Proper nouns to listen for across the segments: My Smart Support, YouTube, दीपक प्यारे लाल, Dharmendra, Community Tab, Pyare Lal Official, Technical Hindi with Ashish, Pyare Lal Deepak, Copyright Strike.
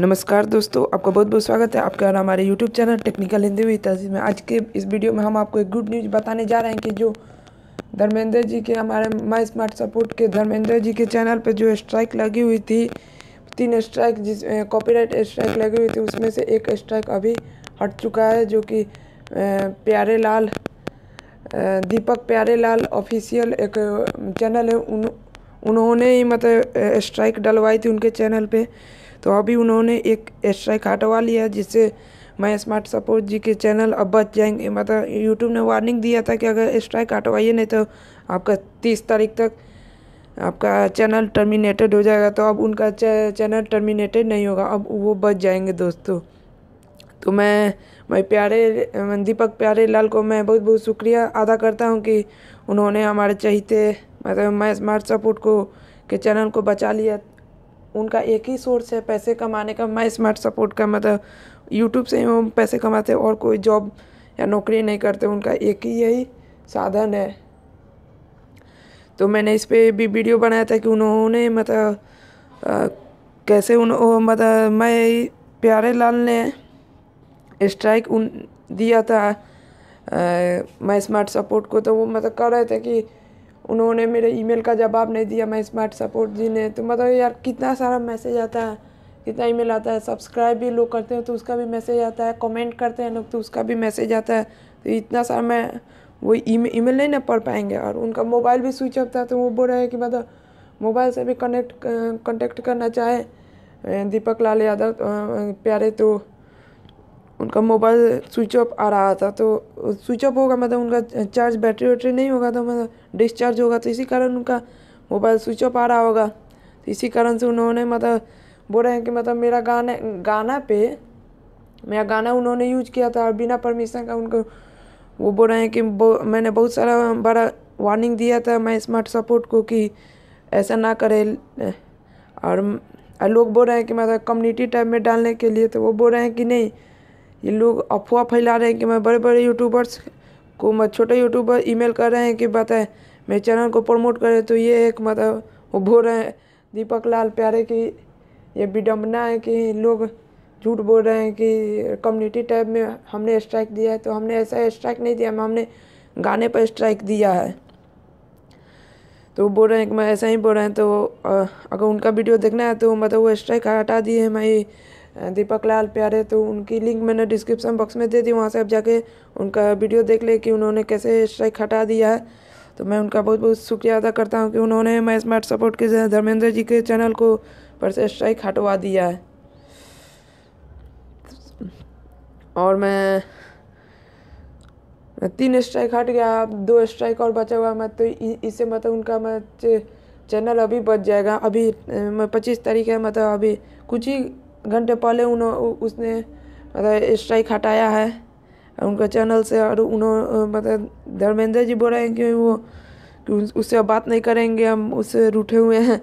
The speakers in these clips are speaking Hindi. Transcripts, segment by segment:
नमस्कार दोस्तों, आपका बहुत बहुत स्वागत है आपका और हमारे YouTube channel technical Hindi with Ashish में। आज के इस वीडियो में हम आपको एक गुड न्यूज़ बताने जा रहे हैं कि जो धर्मेंद्र जी के हमारे माय स्मार्ट सपोर्ट के धर्मेंद्र जी के चैनल पर जो स्ट्राइक लगी हुई थी, 3 स्ट्राइक जिस कॉपीराइट स्ट्राइक लगी हुई थी, उसमें से एक स्ट्राइक अभी हट चुका है जो कि प्यारे लाल दीपक प्यारे लाल ऑफिशियल एक चैनल है, उन्होंने ही मतलब स्ट्राइक डलवाई थी उनके चैनल पे। तो अभी उन्होंने एक स्ट्राइक हटवा लिया जिससे माय स्मार्ट सपोर्ट जी के चैनल अब बच जाएंगे। मतलब यूट्यूब ने वार्निंग दिया था कि अगर स्ट्राइक हटवाइए नहीं तो आपका 30 तारीख तक आपका चैनल टर्मिनेटेड हो जाएगा। तो अब उनका चैनल टर्मिनेटेड नहीं होगा, अब वो बच जाएंगे दोस्तों। तो मैं प्यारे दीपक प्यारे लाल को मैं बहुत बहुत शुक्रिया अदा करता हूँ कि उन्होंने हमारे चहीते मतलब माय स्मार्ट सपोर्ट को के चैनल को बचा लिया। उनका एक ही सोर्स है पैसे कमाने का, माय स्मार्ट सपोर्ट का, मतलब यूट्यूब से वो पैसे कमाते और कोई जॉब या नौकरी नहीं करते, उनका एक ही यही साधन है। तो मैंने इस पर भी वीडियो बनाया था कि उन्होंने मतलब कैसे मतलब मैं प्यारे लाल ने स्ट्राइक दिया था माय स्मार्ट सपोर्ट को। तो वो मतलब कह रहे थे कि उन्होंने मेरे ईमेल का जवाब नहीं दिया माय स्मार्ट सपोर्ट जी ने। तो मतलब यार कितना सारा मैसेज आता है, कितना ईमेल आता है, सब्सक्राइब भी लोग करते हैं तो उसका भी मैसेज आता है, कमेंट करते हैं लोग तो उसका भी मैसेज आता है। तो इतना सारा मैं वो ईमेल नहीं ना पढ़ पाएंगे। और उनका मोबाइल भी स्विच ऑफ था, तो वो बोल रहे हैं कि मतलब मोबाइल से भी कॉन्टेक्ट करना चाहे दीपक लाल यादव प्यारे, तो उनका मोबाइल स्विच ऑफ आ रहा था। तो स्विच ऑफ होगा मतलब उनका चार्ज बैटरी नहीं होगा, तो मतलब डिस्चार्ज होगा, तो इसी कारण उनका मोबाइल स्विच ऑफ आ रहा होगा। तो इसी कारण से उन्होंने मतलब बोल रहे हैं कि मतलब मेरा गाना उन्होंने यूज़ किया था और बिना परमिशन का। उनको वो बोल रहे हैं कि मैंने बहुत सारा बड़ा वार्निंग दिया था माय स्मार्ट सपोर्ट को कि ऐसा ना करे, और लोग बोल रहे हैं कि मतलब कम्युनिटी टाइप में डालने के लिए। तो वो बोल रहे हैं कि नहीं, ये लोग अफवाह फैला रहे हैं कि मैं बड़े बड़े यूट्यूबर्स को मैं छोटे यूट्यूबर ईमेल कर रहे हैं कि बताएं मेरे चैनल को प्रमोट करें। तो ये एक मतलब वो बोल रहे हैं दीपक लाल प्यारे की ये विडम्बना है कि लोग झूठ बोल रहे हैं कि कम्युनिटी टैब में हमने स्ट्राइक दिया है। तो हमने ऐसा स्ट्राइक नहीं दिया, हमने गाने पर स्ट्राइक दिया है। तो बोल रहे हैं कि मैं ऐसा ही बोल रहे हैं। तो अगर उनका वीडियो देखना है तो मतलब वो स्ट्राइक हटा दिए हैं मैं दीपक लाल प्यारे। तो उनकी लिंक मैंने डिस्क्रिप्शन बॉक्स में दे दी, वहाँ से आप जाके उनका वीडियो देख ले कि उन्होंने कैसे स्ट्राइक हटा दिया है। तो मैं उनका बहुत बहुत शुक्रिया अदा करता हूँ कि उन्होंने माय स्मार्ट सपोर्ट के धर्मेंद्र जी के चैनल को पर से स्ट्राइक हटवा दिया है। और मैं 3 स्ट्राइक हट गया, 2 स्ट्राइक और बचा हुआ। मैं तो इससे मतलब उनका मैं चैनल अभी बच जाएगा। अभी 25 तारीख है, मतलब अभी कुछ ही घंटे पहले उसने मतलब स्ट्राइक हटाया है उनका चैनल से। और उन्होंने मतलब धर्मेंद्र जी बोल रहे हैं कि वो कि उससे बात नहीं करेंगे, हम उससे रूठे हुए हैं।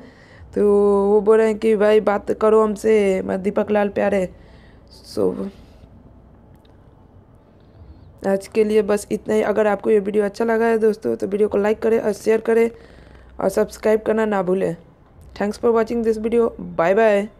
तो वो बोल रहे हैं कि भाई बात करो हमसे, मैं दीपक लाल प्यारे। सो आज के लिए बस इतना ही। अगर आपको ये वीडियो अच्छा लगा है दोस्तों तो वीडियो को लाइक करें और शेयर करें और सब्सक्राइब करना ना भूलें। Thanks for watching this video, bye bye.